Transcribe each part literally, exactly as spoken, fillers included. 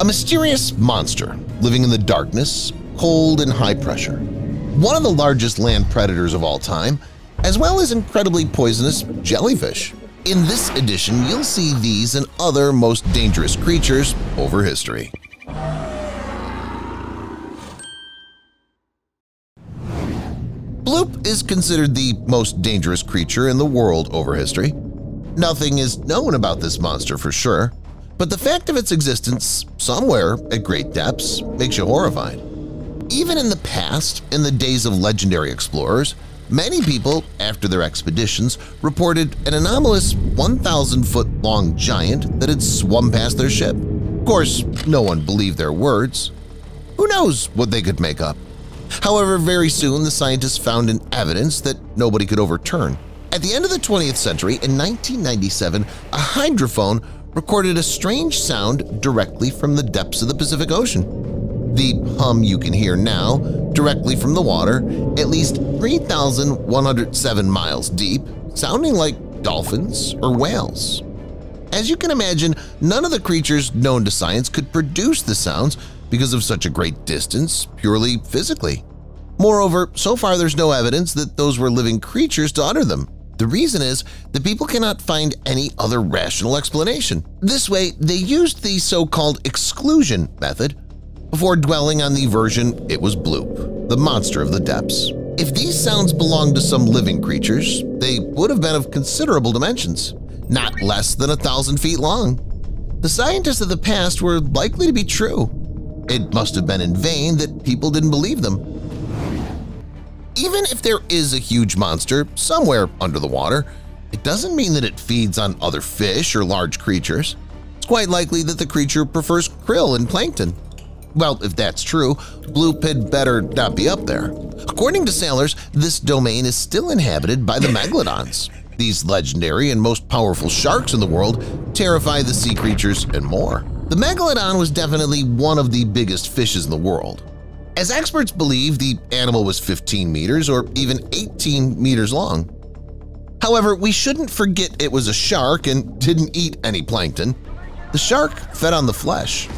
A mysterious monster living in the darkness, cold and high pressure. One of the largest land predators of all time, as well as incredibly poisonous jellyfish. In this edition, you'll see these and other most dangerous creatures over history. Bloop is considered the most dangerous creature in the world over history. Nothing is known about this monster for sure, but the fact of its existence somewhere at great depths makes you horrified. Even in the past, in the days of legendary explorers, many people, after their expeditions, reported an anomalous one thousand foot long giant that had swum past their ship. Of course, no one believed their words. Who knows what they could make up? However, very soon the scientists found an evidence that nobody could overturn. At the end of the twentieth century, in nineteen ninety-seven, a hydrophone recorded a strange sound directly from the depths of the Pacific Ocean. The hum you can hear now, directly from the water, at least three thousand one hundred seven miles deep, sounding like dolphins or whales. As you can imagine, none of the creatures known to science could produce the sounds because of such a great distance purely physically. Moreover, so far there's no evidence that those were living creatures to utter them. The reason is that people cannot find any other rational explanation. This way, they used the so-called exclusion method before dwelling on the version it was Bloop, the monster of the depths. If these sounds belonged to some living creatures, they would have been of considerable dimensions, not less than a thousand feet long. The scientists of the past were likely to be true. It must have been in vain that people didn't believe them. Even if there is a huge monster somewhere under the water, it doesn't mean that it feeds on other fish or large creatures. It's quite likely that the creature prefers krill and plankton. Well, if that's true, Bloop had better not be up there. According to sailors, this domain is still inhabited by the megalodons. These legendary and most powerful sharks in the world terrify the sea creatures and more. The megalodon was definitely one of the biggest fishes in the world. As experts believe, the animal was fifteen meters or even eighteen meters long. However, we shouldn't forget it was a shark and didn't eat any plankton. The shark fed on the flesh.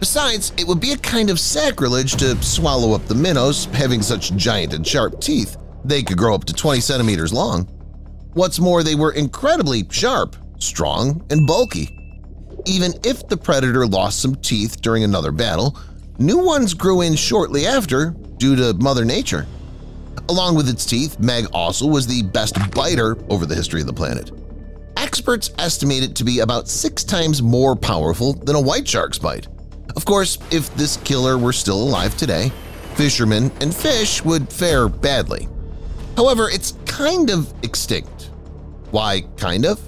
Besides, it would be a kind of sacrilege to swallow up the minnows having such giant and sharp teeth. They could grow up to twenty centimeters long. What's more, they were incredibly sharp, strong, and bulky. Even if the predator lost some teeth during another battle, new ones grew in shortly after due to Mother Nature. Along with its teeth, Meg also was the best biter over the history of the planet. Experts estimate it to be about six times more powerful than a white shark's bite. Of course, if this killer were still alive today, fishermen and fish would fare badly. However, it's kind of extinct. Why kind of?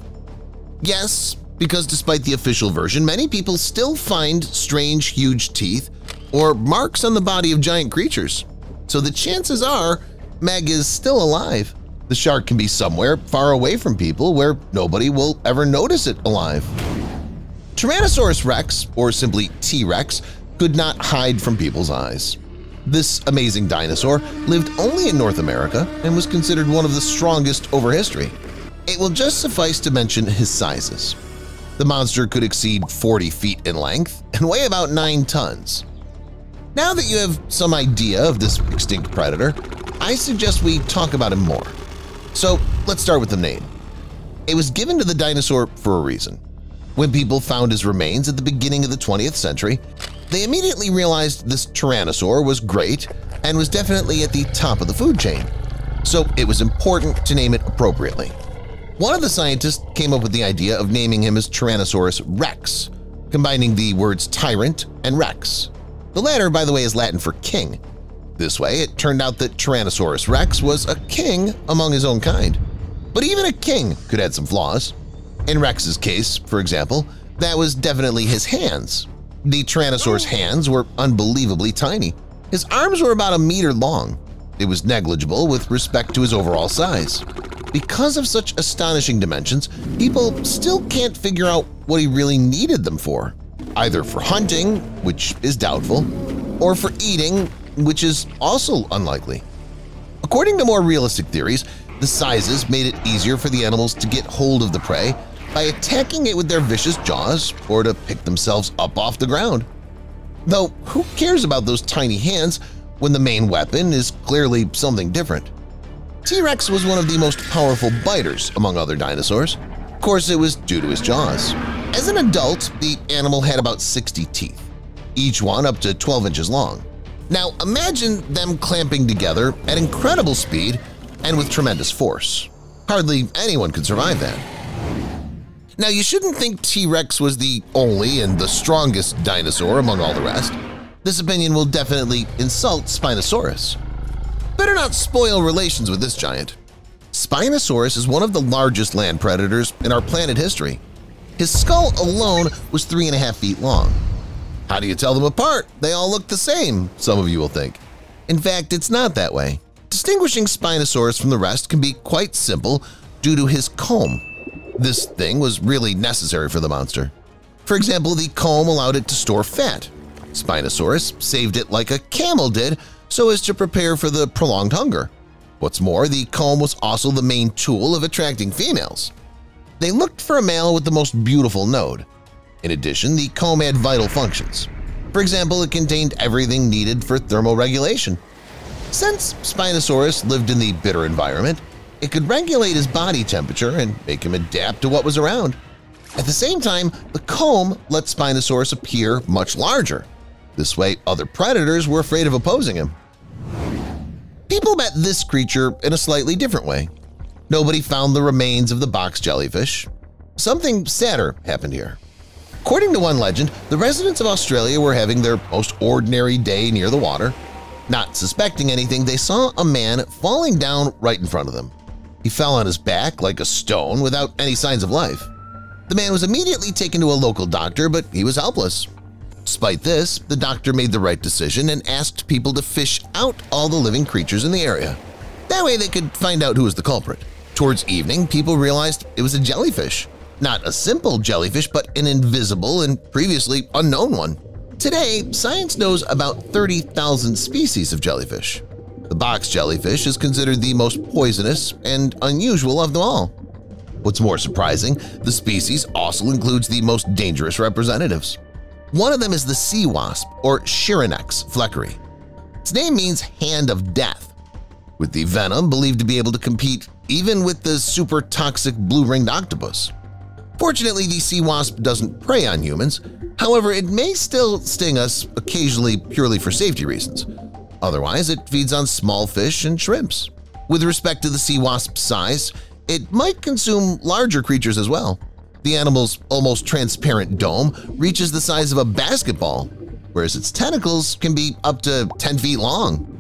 Yes, because despite the official version, many people still find strange huge teeth or marks on the body of giant creatures. So the chances are Meg is still alive. The shark can be somewhere far away from people where nobody will ever notice it alive. Tyrannosaurus Rex, or simply T-Rex, could not hide from people's eyes. This amazing dinosaur lived only in North America and was considered one of the strongest over history. It will just suffice to mention his sizes. The monster could exceed forty feet in length and weigh about nine tons. Now that you have some idea of this extinct predator, I suggest we talk about him more. So let's start with the name. It was given to the dinosaur for a reason. When people found his remains at the beginning of the twentieth century, they immediately realized this tyrannosaur was great and was definitely at the top of the food chain, so it was important to name it appropriately. One of the scientists came up with the idea of naming him as Tyrannosaurus Rex, combining the words tyrant and rex. The latter, by the way, is Latin for king. This way, it turned out that Tyrannosaurus Rex was a king among his own kind. But even a king could add some flaws. In Rex's case, for example, that was definitely his hands. The Tyrannosaur's hands were unbelievably tiny. His arms were about a meter long. It was negligible with respect to his overall size. Because of such astonishing dimensions, people still can't figure out what he really needed them for, either for hunting, which is doubtful, or for eating, which is also unlikely. According to more realistic theories, the sizes made it easier for the animals to get hold of the prey by attacking it with their vicious jaws or to pick themselves up off the ground. Though who cares about those tiny hands when the main weapon is clearly something different? T-Rex was one of the most powerful biters among other dinosaurs. Of course, it was due to his jaws. As an adult, the animal had about sixty teeth, each one up to twelve inches long. Now imagine them clamping together at incredible speed and with tremendous force. Hardly anyone could survive that. Now you shouldn't think T-Rex was the only and the strongest dinosaur among all the rest. This opinion will definitely insult Spinosaurus. Better not spoil relations with this giant. Spinosaurus is one of the largest land predators in our planet history. His skull alone was three and a half feet long. How do you tell them apart? They all look the same, some of you will think. In fact, it's not that way. Distinguishing Spinosaurus from the rest can be quite simple due to his comb. This thing was really necessary for the monster. For example, the comb allowed it to store fat. Spinosaurus saved it like a camel did so as to prepare for the prolonged hunger. What's more, the comb was also the main tool of attracting females. They looked for a male with the most beautiful node. In addition, the comb had vital functions. For example, it contained everything needed for thermoregulation. Since Spinosaurus lived in the bitter environment, it could regulate his body temperature and make him adapt to what was around. At the same time, the comb let Spinosaurus appear much larger. This way, other predators were afraid of opposing him. People met this creature in a slightly different way. Nobody found the remains of the box jellyfish. Something sadder happened here. According to one legend, the residents of Australia were having their most ordinary day near the water. Not suspecting anything, they saw a man falling down right in front of them. He fell on his back like a stone without any signs of life. The man was immediately taken to a local doctor, but he was helpless. Despite this, the doctor made the right decision and asked people to fish out all the living creatures in the area. That way they could find out who was the culprit. Towards evening, people realized it was a jellyfish. Not a simple jellyfish, but an invisible and previously unknown one. Today, science knows about thirty thousand species of jellyfish. The box jellyfish is considered the most poisonous and unusual of them all. What's more surprising, the species also includes the most dangerous representatives. One of them is the sea wasp, or Chironex fleckeri. Its name means hand of death, with the venom believed to be able to compete even with the super toxic blue-ringed octopus. Fortunately, the sea wasp doesn't prey on humans. However, it may still sting us occasionally purely for safety reasons. Otherwise, it feeds on small fish and shrimps. With respect to the sea wasp's size, it might consume larger creatures as well. The animal's almost transparent dome reaches the size of a basketball, whereas its tentacles can be up to ten feet long.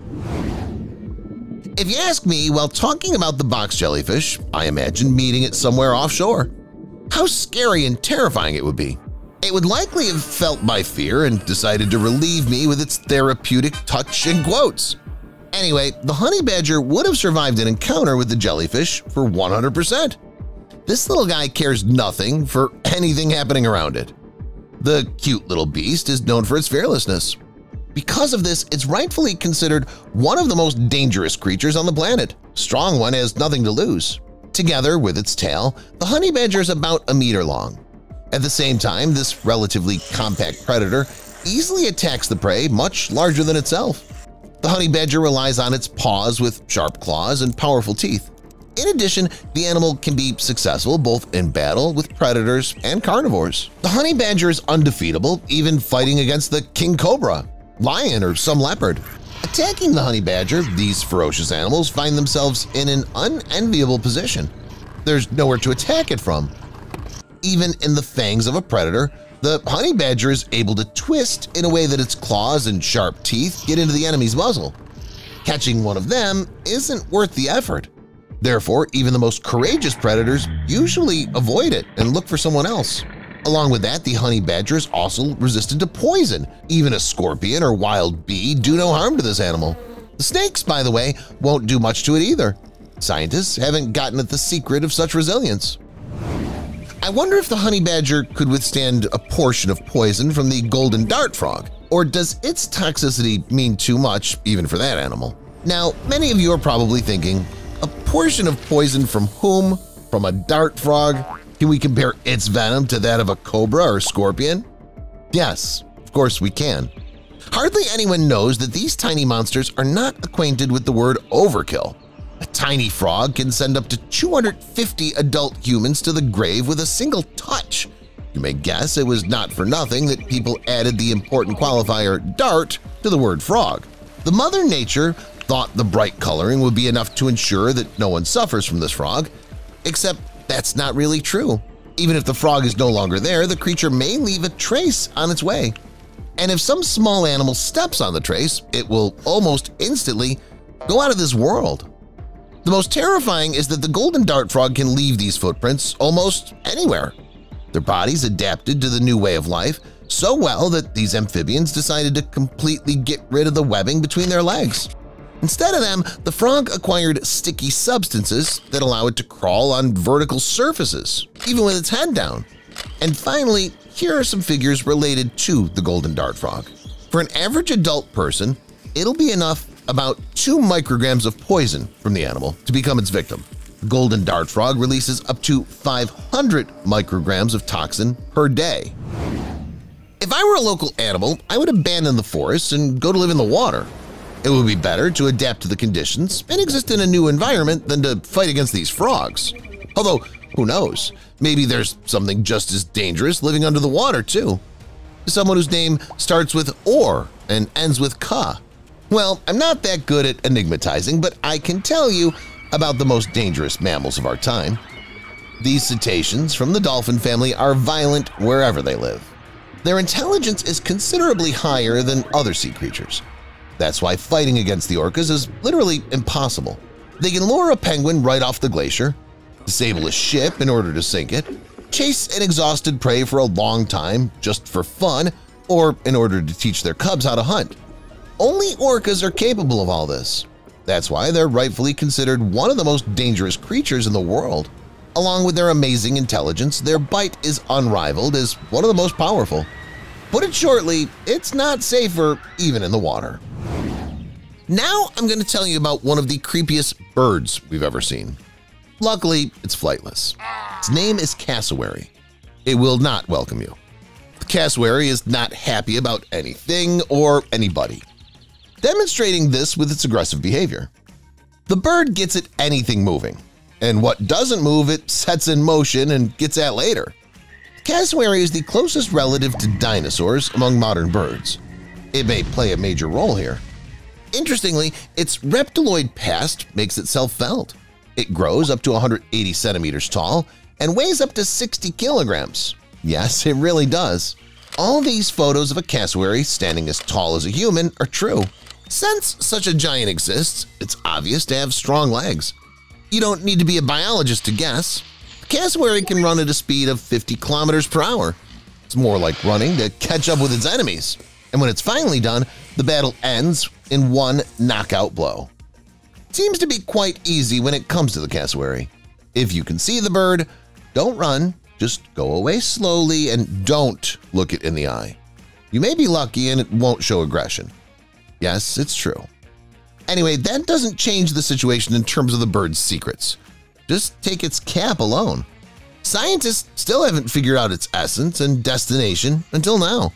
If you ask me, while talking about the box jellyfish, I imagine meeting it somewhere offshore. How scary and terrifying it would be! It would likely have felt my fear and decided to relieve me with its therapeutic touch and quotes. Anyway, the honey badger would have survived an encounter with the jellyfish for one hundred percent. This little guy cares nothing for anything happening around it. The cute little beast is known for its fearlessness. Because of this, it's rightfully considered one of the most dangerous creatures on the planet. Strong one has nothing to lose. Together with its tail, the honey badger is about a meter long. At the same time, this relatively compact predator easily attacks the prey much larger than itself. The honey badger relies on its paws with sharp claws and powerful teeth. In addition, the animal can be successful both in battle with predators and carnivores. The honey badger is undefeatable, even fighting against the king cobra, lion, or some leopard. Attacking the honey badger, these ferocious animals find themselves in an unenviable position. There's nowhere to attack it from. Even in the fangs of a predator, the honey badger is able to twist in a way that its claws and sharp teeth get into the enemy's muzzle. Catching one of them isn't worth the effort. Therefore, even the most courageous predators usually avoid it and look for someone else. Along with that, the honey badger is also resistant to poison. Even a scorpion or wild bee do no harm to this animal. The snakes, by the way, won't do much to it either. Scientists haven't gotten at the secret of such resilience. I wonder if the honey badger could withstand a portion of poison from the golden dart frog, or does its toxicity mean too much even for that animal? Now, many of you are probably thinking, a portion of poison from whom? From a dart frog? Can we compare its venom to that of a cobra or scorpion? Yes, of course we can. Hardly anyone knows that these tiny monsters are not acquainted with the word overkill. A tiny frog can send up to two hundred fifty adult humans to the grave with a single touch. You may guess it was not for nothing that people added the important qualifier dart to the word frog. The Mother Nature thought the bright coloring would be enough to ensure that no one suffers from this frog. Except that's not really true. Even if the frog is no longer there, the creature may leave a trace on its way. And if some small animal steps on the trace, it will almost instantly go out of this world. The most terrifying is that the golden dart frog can leave these footprints almost anywhere. Their bodies adapted to the new way of life so well that these amphibians decided to completely get rid of the webbing between their legs. Instead of them, the frog acquired sticky substances that allow it to crawl on vertical surfaces, even with its head down. And finally, here are some figures related to the golden dart frog. For an average adult person, it'll be enough about two micrograms of poison from the animal to become its victim. The golden dart frog releases up to five hundred micrograms of toxin per day. If I were a local animal, I would abandon the forest and go to live in the water. It would be better to adapt to the conditions and exist in a new environment than to fight against these frogs. Although, who knows? Maybe there's something just as dangerous living under the water, too. Someone whose name starts with or and ends with ka. Well, I'm not that good at enigmatizing, but I can tell you about the most dangerous mammals of our time. These cetaceans from the dolphin family are violent wherever they live. Their intelligence is considerably higher than other sea creatures. That's why fighting against the orcas is literally impossible. They can lure a penguin right off the glacier, disable a ship in order to sink it, chase an exhausted prey for a long time just for fun or in order to teach their cubs how to hunt. Only orcas are capable of all this. That's why they're rightfully considered one of the most dangerous creatures in the world. Along with their amazing intelligence, their bite is unrivaled as one of the most powerful. Put it shortly, it's not safer even in the water. Now I'm going to tell you about one of the creepiest birds we've ever seen. Luckily, it's flightless. Its name is cassowary. It will not welcome you. The cassowary is not happy about anything or anybody, demonstrating this with its aggressive behavior. The bird gets at anything moving, and what doesn't move it sets in motion and gets at later. Cassowary is the closest relative to dinosaurs among modern birds. It may play a major role here. Interestingly, its reptiloid past makes itself felt. It grows up to one hundred eighty centimeters tall and weighs up to sixty kilograms. Yes, it really does. All these photos of a cassowary standing as tall as a human are true. Since such a giant exists, it's obvious to have strong legs. You don't need to be a biologist to guess. A cassowary can run at a speed of fifty kilometers per hour. It's more like running to catch up with its enemies. And when it's finally done, the battle ends in one knockout blow. It seems to be quite easy when it comes to the cassowary. If you can see the bird, don't run, just go away slowly and don't look it in the eye. You may be lucky and it won't show aggression. Yes, it's true. Anyway, that doesn't change the situation in terms of the bird's secrets. Just take its cap alone. Scientists still haven't figured out its essence and destination until now.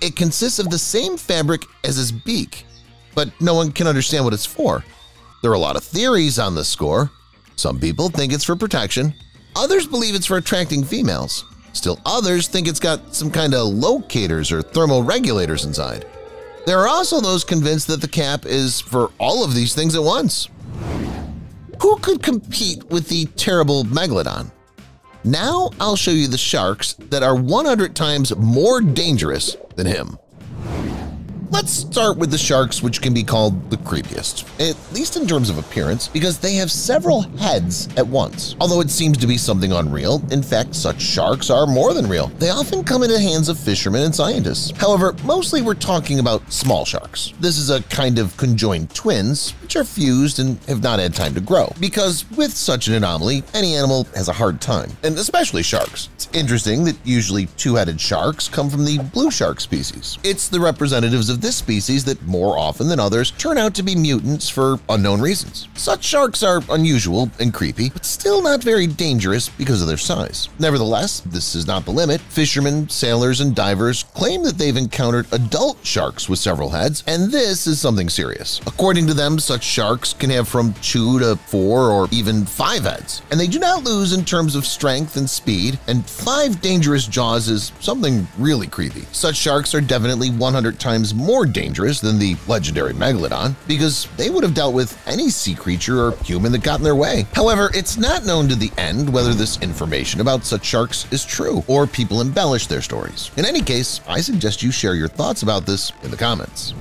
It consists of the same fabric as its beak, but no one can understand what it's for. There are a lot of theories on this score. Some people think it's for protection. Others believe it's for attracting females. Still others think it's got some kind of locators or thermoregulators inside. There are also those convinced that the cap is for all of these things at once. Who could compete with the terrible megalodon? Now I'll show you the sharks that are one hundred times more dangerous than him. Let's start with the sharks which can be called the creepiest, at least in terms of appearance, because they have several heads at once. Although it seems to be something unreal, in fact such sharks are more than real. They often come into the hands of fishermen and scientists. However, mostly we're talking about small sharks. This is a kind of conjoined twins which are fused and have not had time to grow, because with such an anomaly, any animal has a hard time, and especially sharks. It's interesting that usually two-headed sharks come from the blue shark species. It's the representatives of this species that more often than others turn out to be mutants for unknown reasons. Such sharks are unusual and creepy, but still not very dangerous because of their size. Nevertheless, this is not the limit. Fishermen, sailors, and divers claim that they've encountered adult sharks with several heads, and this is something serious. According to them, such sharks can have from two to four or even five heads, and they do not lose in terms of strength and speed, and five dangerous jaws is something really creepy. Such sharks are definitely one hundred times more dangerous than the legendary megalodon, because they would have dealt with any sea creature or human that got in their way. However, it's not known to the end whether this information about such sharks is true, or people embellish their stories. In any case, I suggest you share your thoughts about this in the comments.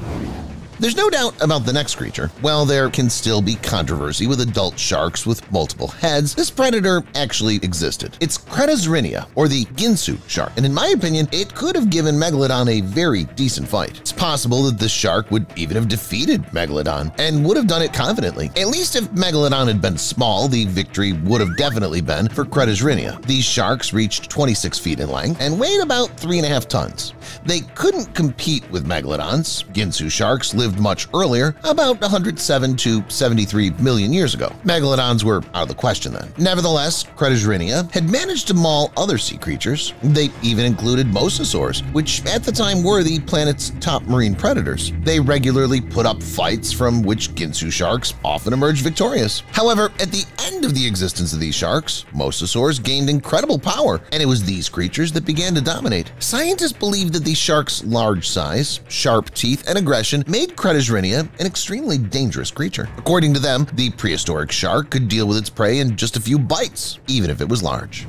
There's no doubt about the next creature. While there can still be controversy with adult sharks with multiple heads, this predator actually existed. It's Cretoxyrhina, or the Ginsu shark, and in my opinion, it could have given Megalodon a very decent fight. It's possible that this shark would even have defeated Megalodon, and would have done it confidently. At least if Megalodon had been small, the victory would have definitely been for Cretoxyrhina. These sharks reached twenty-six feet in length and weighed about three and a half tons. They couldn't compete with Megalodons. Ginsu sharks lived much earlier, about one hundred seven to seventy-three million years ago. Megalodons were out of the question then. Nevertheless, Cretoxyrhina had managed to maul other sea creatures. They even included mosasaurs, which at the time were the planet's top marine predators. They regularly put up fights from which Ginsu sharks often emerged victorious. However, at the end of the existence of these sharks, mosasaurs gained incredible power, and it was these creatures that began to dominate. Scientists believe that these sharks' large size, sharp teeth, and aggression made Cretoxyrhina an extremely dangerous creature. According to them, the prehistoric shark could deal with its prey in just a few bites, even if it was large.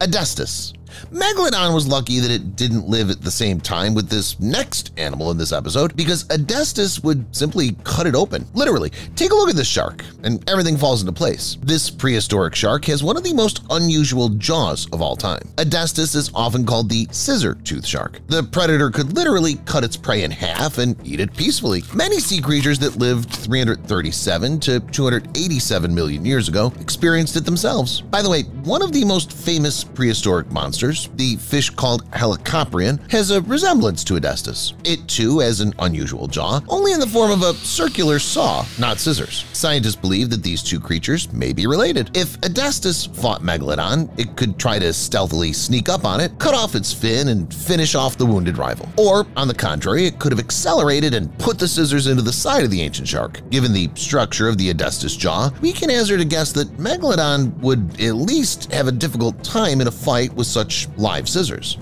Edestus. Megalodon was lucky that it didn't live at the same time with this next animal in this episode, because Edestus would simply cut it open. Literally, take a look at this shark, and everything falls into place. This prehistoric shark has one of the most unusual jaws of all time. Edestus is often called the scissor-tooth shark. The predator could literally cut its prey in half and eat it peacefully. Many sea creatures that lived three hundred thirty-seven to two hundred eighty-seven million years ago experienced it themselves. By the way, one of the most famous prehistoric monsters, the fish called Helicoprion, has a resemblance to Edestus. It too has an unusual jaw, only in the form of a circular saw, not scissors. Scientists believe that these two creatures may be related. If Edestus fought Megalodon, it could try to stealthily sneak up on it, cut off its fin, and finish off the wounded rival. Or, on the contrary, it could have accelerated and put the scissors into the side of the ancient shark. Given the structure of the Edestus jaw, we can hazard a guess that Megalodon would at least have a difficult time in a fight with such live scissors.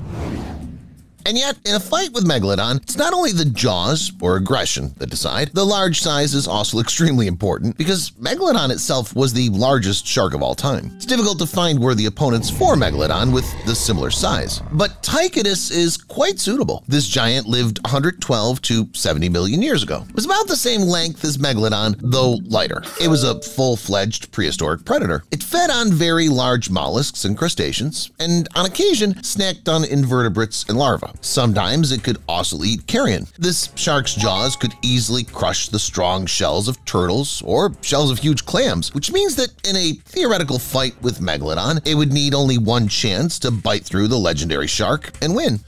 And yet, in a fight with Megalodon, it's not only the jaws or aggression that decide. The large size is also extremely important, because Megalodon itself was the largest shark of all time. It's difficult to find worthy opponents for Megalodon with the similar size. But Tyrannosaurus is quite suitable. This giant lived one hundred twelve to seventy million years ago. It was about the same length as Megalodon, though lighter. It was a full-fledged prehistoric predator. It fed on very large mollusks and crustaceans, and on occasion snacked on invertebrates and larvae. Sometimes it could also eat carrion. This shark's jaws could easily crush the strong shells of turtles or shells of huge clams, which means that in a theoretical fight with Megalodon, it would need only one chance to bite through the legendary shark and win.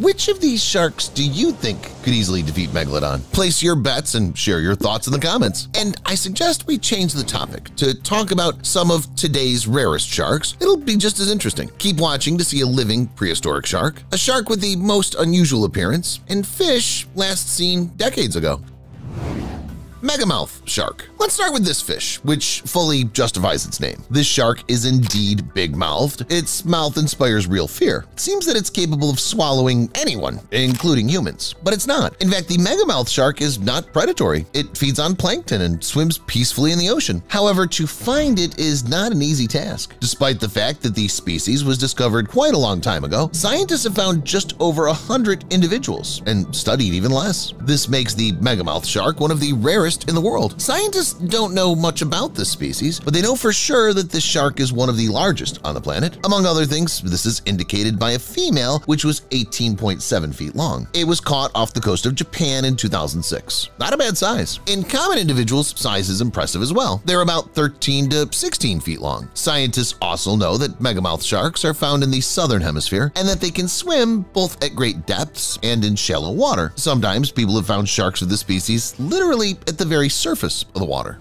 Which of these sharks do you think could easily defeat Megalodon? Place your bets and share your thoughts in the comments. And I suggest we change the topic to talk about some of today's rarest sharks. It'll be just as interesting. Keep watching to see a living prehistoric shark, a shark with the most unusual appearance, and fish last seen decades ago. Megamouth shark. Let's start with this fish, which fully justifies its name. This shark is indeed big-mouthed. Its mouth inspires real fear. It seems that it's capable of swallowing anyone, including humans, but it's not. In fact, the megamouth shark is not predatory. It feeds on plankton and swims peacefully in the ocean. However, to find it is not an easy task. Despite the fact that the species was discovered quite a long time ago, scientists have found just over a hundred individuals and studied even less. This makes the megamouth shark one of the rarest first in the world. Scientists don't know much about this species, but they know for sure that this shark is one of the largest on the planet. Among other things, this is indicated by a female which was eighteen point seven feet long. It was caught off the coast of Japan in two thousand six. Not a bad size. In common individuals, size is impressive as well. They're about thirteen to sixteen feet long. Scientists also know that megamouth sharks are found in the southern hemisphere and that they can swim both at great depths and in shallow water. Sometimes people have found sharks of this species literally at the very surface of the water.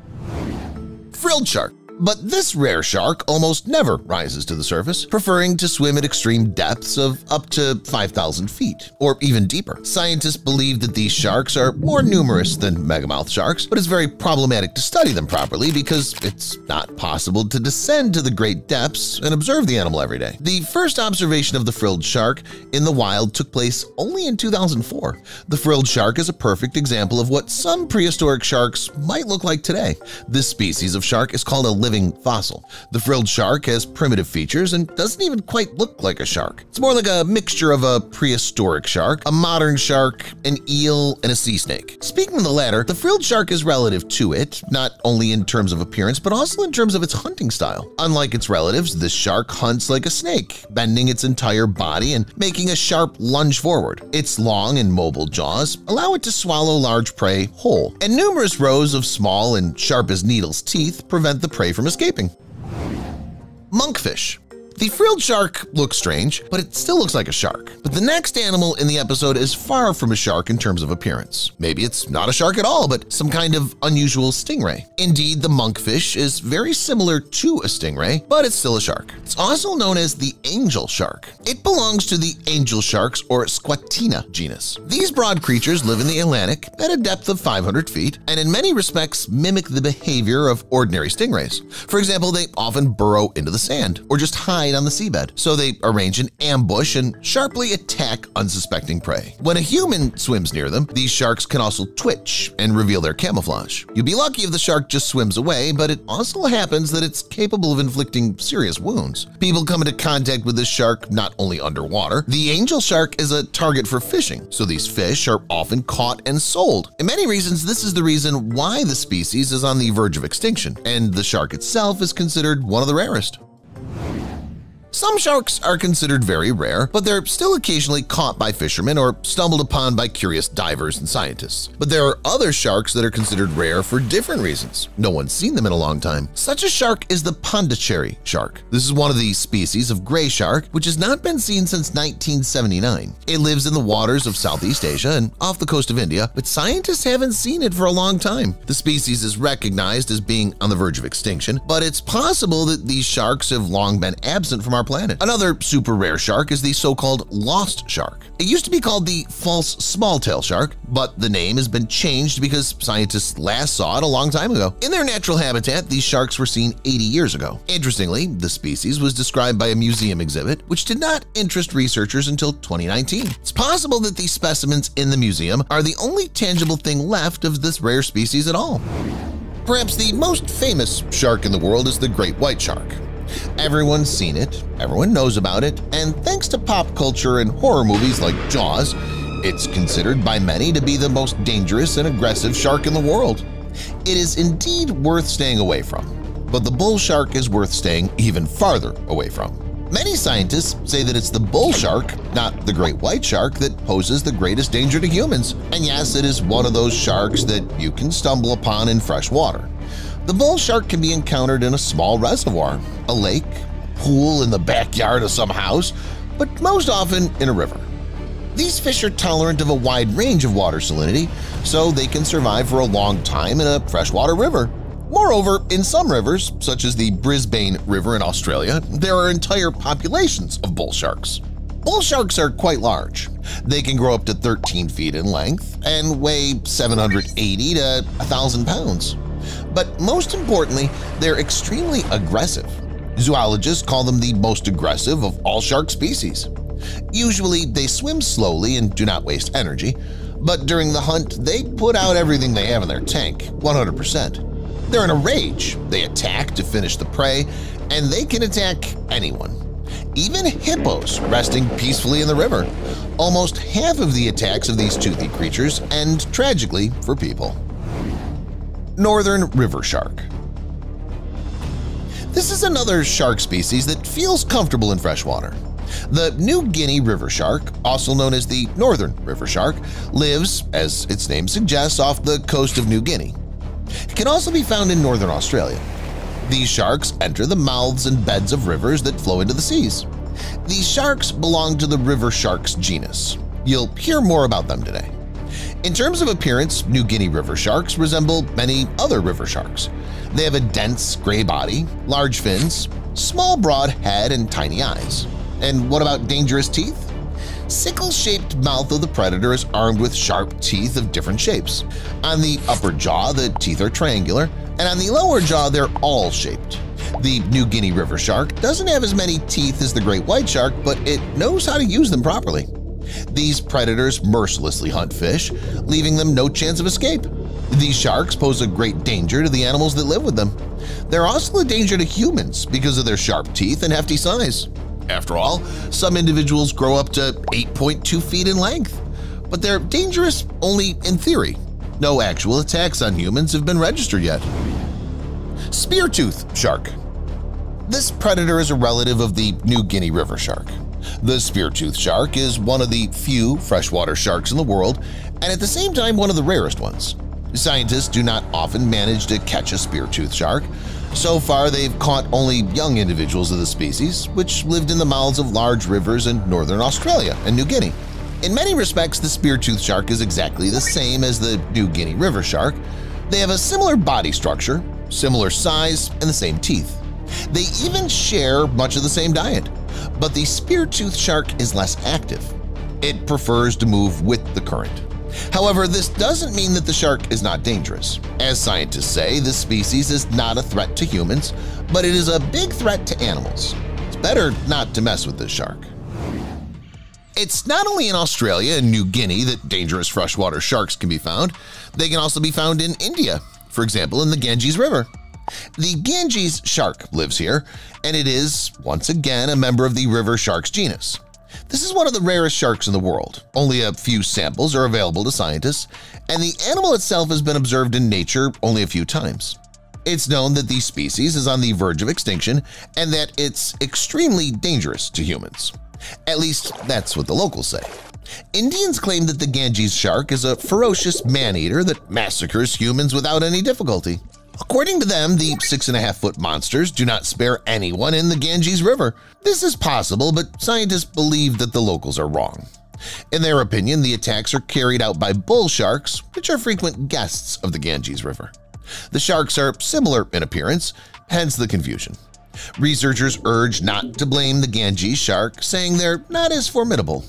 Frilled shark. But this rare shark almost never rises to the surface, preferring to swim at extreme depths of up to five thousand feet, or even deeper. Scientists believe that these sharks are more numerous than megamouth sharks, but it's very problematic to study them properly because it's not possible to descend to the great depths and observe the animal every day. The first observation of the frilled shark in the wild took place only in two thousand four. The frilled shark is a perfect example of what some prehistoric sharks might look like today. This species of shark is called a living fossil. The frilled shark has primitive features and doesn't even quite look like a shark. It's more like a mixture of a prehistoric shark, a modern shark, an eel, and a sea snake. Speaking of the latter, the frilled shark is relative to it, not only in terms of appearance but also in terms of its hunting style. Unlike its relatives, this shark hunts like a snake, bending its entire body and making a sharp lunge forward. Its long and mobile jaws allow it to swallow large prey whole, and numerous rows of small and sharp-as-needles teeth prevent the prey from from escaping. Monkfish. The frilled shark looks strange, but it still looks like a shark. But the next animal in the episode is far from a shark in terms of appearance. Maybe it's not a shark at all, but some kind of unusual stingray. Indeed, the monkfish is very similar to a stingray, but it's still a shark. It's also known as the angel shark. It belongs to the angel sharks or Squatina genus. These broad creatures live in the Atlantic at a depth of five hundred feet and in many respects mimic the behavior of ordinary stingrays. For example, they often burrow into the sand or just hide on the seabed, so they arrange an ambush and sharply attack unsuspecting prey. When a human swims near them, these sharks can also twitch and reveal their camouflage. You'd be lucky if the shark just swims away, but it also happens that it's capable of inflicting serious wounds. People come into contact with this shark not only underwater. The angel shark is a target for fishing, so these fish are often caught and sold. In many reasons, this is the reason why the species is on the verge of extinction, and the shark itself is considered one of the rarest. Some sharks are considered very rare, but they're still occasionally caught by fishermen or stumbled upon by curious divers and scientists. But there are other sharks that are considered rare for different reasons. No one's seen them in a long time. Such a shark is the Pondicherry shark. This is one of the species of gray shark which has not been seen since nineteen seventy-nine. It lives in the waters of Southeast Asia and off the coast of India, but scientists haven't seen it for a long time. The species is recognized as being on the verge of extinction, but it's possible that these sharks have long been absent from our planet. Another super rare shark is the so-called lost shark. It used to be called the false smalltail shark, but the name has been changed because scientists last saw it a long time ago. In their natural habitat, these sharks were seen eighty years ago. Interestingly, the species was described by a museum exhibit, which did not interest researchers until twenty nineteen. It's possible that these specimens in the museum are the only tangible thing left of this rare species at all. Perhaps the most famous shark in the world is the great white shark. Everyone's seen it, everyone knows about it, and thanks to pop culture and horror movies like Jaws, it's considered by many to be the most dangerous and aggressive shark in the world. It is indeed worth staying away from, but the bull shark is worth staying even farther away from. Many scientists say that it's the bull shark, not the great white shark, that poses the greatest danger to humans. And yes, it is one of those sharks that you can stumble upon in fresh water. The bull shark can be encountered in a small reservoir, a lake, pool in the backyard of some house, but most often in a river. These fish are tolerant of a wide range of water salinity, so they can survive for a long time in a freshwater river. Moreover, in some rivers, such as the Brisbane River in Australia, there are entire populations of bull sharks. Bull sharks are quite large. They can grow up to thirteen feet in length and weigh seven hundred eighty to one thousand pounds. But most importantly, they're extremely aggressive. Zoologists call them the most aggressive of all shark species. Usually, they swim slowly and do not waste energy, but during the hunt, they put out everything they have in their tank, one hundred percent. They're in a rage, they attack to finish the prey, and they can attack anyone. Even hippos resting peacefully in the river. Almost half of the attacks of these toothy creatures end tragically for people. Northern River Shark. This is another shark species that feels comfortable in freshwater. The New Guinea River Shark, also known as the Northern River Shark, lives, as its name suggests, off the coast of New Guinea. It can also be found in northern Australia. These sharks enter the mouths and beds of rivers that flow into the seas. These sharks belong to the river sharks genus. You'll hear more about them today. In terms of appearance, New Guinea river sharks resemble many other river sharks. They have a dense gray body, large fins, small broad head, and tiny eyes. And what about dangerous teeth? Sickle-shaped mouth of the predator is armed with sharp teeth of different shapes. On the upper jaw, the teeth are triangular, and on the lower jaw, they're awl-shaped. The New Guinea river shark doesn't have as many teeth as the great white shark, but it knows how to use them properly. These predators mercilessly hunt fish, leaving them no chance of escape. These sharks pose a great danger to the animals that live with them. They're also a danger to humans because of their sharp teeth and hefty size. After all, some individuals grow up to eight point two feet in length. But they're dangerous only in theory. No actual attacks on humans have been registered yet. Speartooth shark. This predator is a relative of the New Guinea river shark. The speartooth shark is one of the few freshwater sharks in the world, and at the same time one of the rarest ones. Scientists do not often manage to catch a speartooth shark. So far, they've caught only young individuals of the species, which lived in the mouths of large rivers in northern Australia and New Guinea. In many respects, the speartooth shark is exactly the same as the New Guinea river shark. They have a similar body structure, similar size, and the same teeth. They even share much of the same diet. But the speartooth shark is less active. It prefers to move with the current. However, this doesn't mean that the shark is not dangerous. As scientists say, this species is not a threat to humans, but it is a big threat to animals. It's better not to mess with this shark. It's not only in Australia and New Guinea that dangerous freshwater sharks can be found. They can also be found in India, for example, in the Ganges River. The Ganges shark lives here, and it is, once again, a member of the river sharks genus. This is one of the rarest sharks in the world. Only a few samples are available to scientists, and the animal itself has been observed in nature only a few times. It's known that the species is on the verge of extinction and that it's extremely dangerous to humans. At least, that's what the locals say. Indians claim that the Ganges shark is a ferocious man-eater that massacres humans without any difficulty. According to them, the six and a half foot monsters do not spare anyone in the Ganges River. This is possible, but scientists believe that the locals are wrong. In their opinion, the attacks are carried out by bull sharks, which are frequent guests of the Ganges River. The sharks are similar in appearance, hence the confusion. Researchers urge not to blame the Ganges shark, saying they're not as formidable.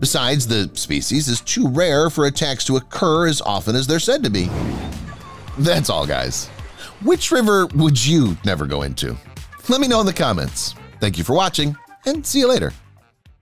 Besides, the species is too rare for attacks to occur as often as they're said to be. That's all, guys. Which river would you never go into? Let me know in the comments. Thank you for watching, and see you later.